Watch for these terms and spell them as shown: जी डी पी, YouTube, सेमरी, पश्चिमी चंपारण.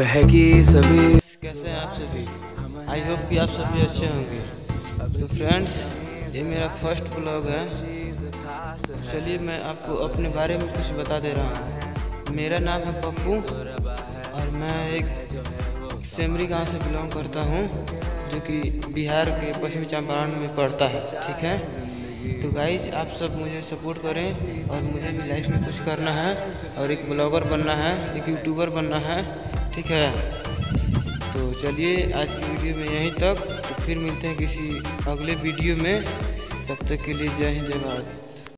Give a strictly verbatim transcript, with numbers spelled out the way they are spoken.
बहकी सभी। कैसे हैं आप सभी? आई होप कि आप सभी अच्छे होंगे। तो फ्रेंड्स, ये मेरा फर्स्ट ब्लॉग है। चलिए मैं आपको अपने बारे में कुछ बता दे रहा हूँ। मेरा नाम है पप्पू और मैं एक सेमरी गांव से बिलोंग करता हूँ, जो कि बिहार के पश्चिमी चंपारण में पड़ता है। ठीक है, तो गाइज आप सब मुझे सपोर्ट करें और मुझे भी लाइफ में कुछ करना है और एक ब्लॉगर बनना है, एक यूट्यूबर बनना है। ठीक है, तो चलिए आज की वीडियो में यहीं तक। तो फिर मिलते हैं किसी अगले वीडियो में। तब तक के लिए जय हिंद, जय भारत।